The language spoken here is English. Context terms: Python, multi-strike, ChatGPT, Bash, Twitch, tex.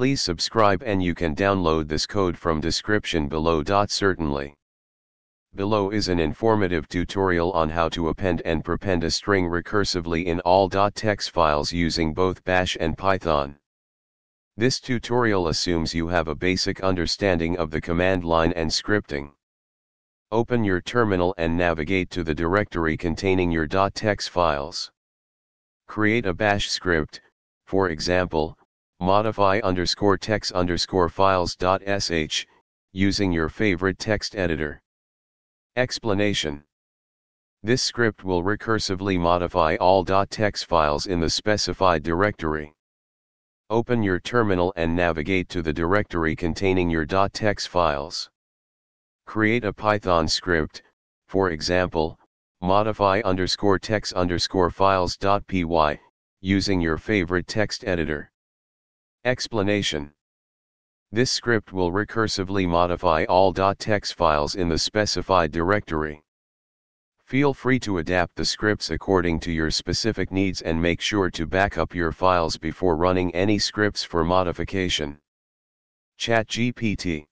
Please subscribe and you can download this code from description below. Certainly. Below is an informative tutorial on how to append and prepend a string recursively in all .tex files using both Bash and Python. This tutorial assumes you have a basic understanding of the command line and scripting. Open your terminal and navigate to the directory containing your .tex files. Create a Bash script, for example, modify _tex_files.sh, using your favorite text editor. Explanation. This script will recursively modify all .tex files in the specified directory. Open your terminal and navigate to the directory containing your .tex files. Create a Python script, for example, modify _tex_files.py, using your favorite text editor. Explanation. This script will recursively modify all .tex files in the specified directory. Feel free to adapt the scripts according to your specific needs and make sure to back up your files before running any scripts for modification. ChatGPT.